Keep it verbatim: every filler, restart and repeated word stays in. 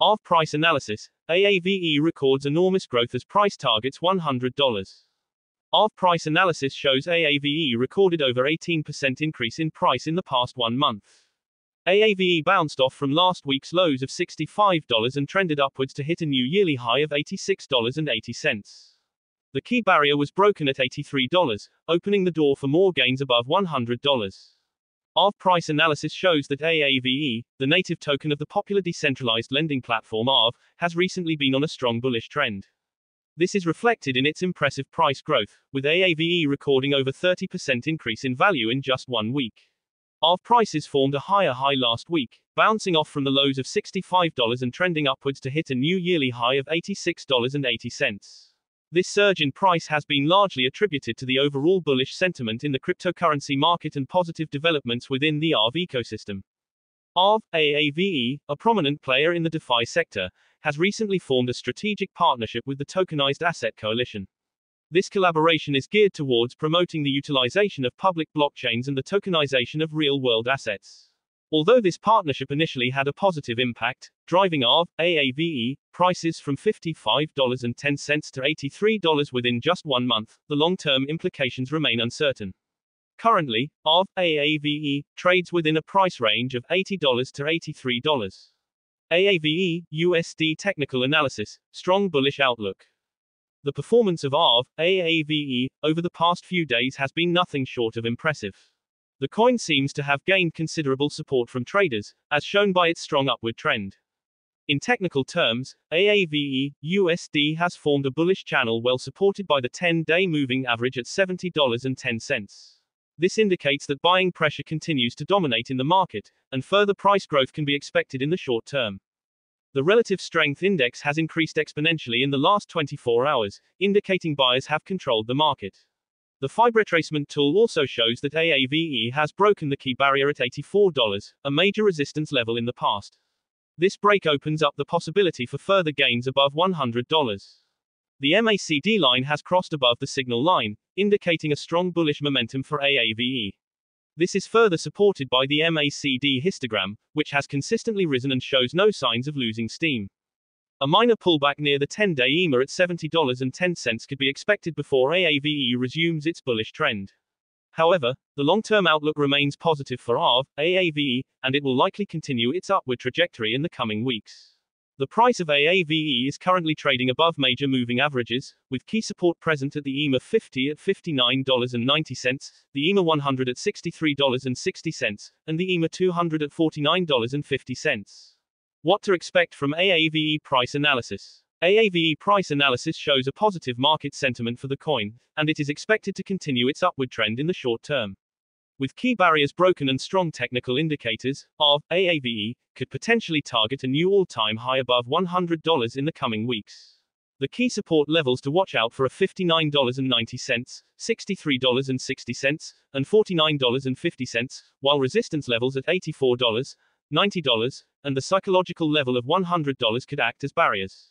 Aave price analysis. Aave records enormous growth as price targets one hundred dollars. Aave price analysis shows Aave recorded over eighteen percent increase in price in the past one month. Aave bounced off from last week's lows of sixty-five dollars and trended upwards to hit a new yearly high of eighty-six dollars and eighty cents. The key barrier was broken at eighty-three dollars, opening the door for more gains above one hundred dollars. Aave price analysis shows that Aave, the native token of the popular decentralized lending platform Aave, has recently been on a strong bullish trend. This is reflected in its impressive price growth, with Aave recording over thirty percent increase in value in just one week. Aave prices formed a higher high last week, bouncing off from the lows of sixty-five dollars and trending upwards to hit a new yearly high of eighty-six dollars and eighty cents. This surge in price has been largely attributed to the overall bullish sentiment in the cryptocurrency market and positive developments within the Aave ecosystem. Aave, Aave, a prominent player in the DeFi sector, has recently formed a strategic partnership with the Tokenized Asset Coalition. This collaboration is geared towards promoting the utilization of public blockchains and the tokenization of real-world assets. Although this partnership initially had a positive impact, driving Aave, Aave, prices from fifty-five dollars and ten cents to eighty-three dollars within just one month, the long-term implications remain uncertain. Currently, Aave, Aave, trades within a price range of eighty dollars to eighty-three dollars. Aave, U S D technical analysis, strong bullish outlook. The performance of Aave, Aave, over the past few days has been nothing short of impressive. The coin seems to have gained considerable support from traders, as shown by its strong upward trend. In technical terms, Aave, U S D has formed a bullish channel well supported by the ten-day moving average at seventy dollars and ten cents. This indicates that buying pressure continues to dominate in the market, and further price growth can be expected in the short term. The relative strength index has increased exponentially in the last twenty-four hours, indicating buyers have controlled the market. The F I B retracement tool also shows that Aave has broken the key barrier at eighty-four dollars, a major resistance level in the past. This break opens up the possibility for further gains above one hundred dollars. The M A C D line has crossed above the signal line, indicating a strong bullish momentum for Aave. This is further supported by the M A C D histogram, which has consistently risen and shows no signs of losing steam. A minor pullback near the ten-day E M A at seventy dollars and ten cents could be expected before Aave resumes its bullish trend. However, the long-term outlook remains positive for Aave, Aave, and it will likely continue its upward trajectory in the coming weeks. The price of Aave is currently trading above major moving averages, with key support present at the E M A fifty at fifty-nine dollars and ninety cents, the E M A one hundred at sixty-three dollars and sixty cents, and the E M A two hundred at forty-nine dollars and fifty cents. What to expect from Aave price analysis? Aave price analysis shows a positive market sentiment for the coin, and it is expected to continue its upward trend in the short term. With key barriers broken and strong technical indicators, Aave, Aave, could potentially target a new all-time high above one hundred dollars in the coming weeks. The key support levels to watch out for are fifty-nine dollars and ninety cents, sixty-three dollars and sixty cents, and forty-nine dollars and fifty cents, while resistance levels at eighty-four dollars, ninety dollars, and the psychological level of one hundred dollars could act as barriers.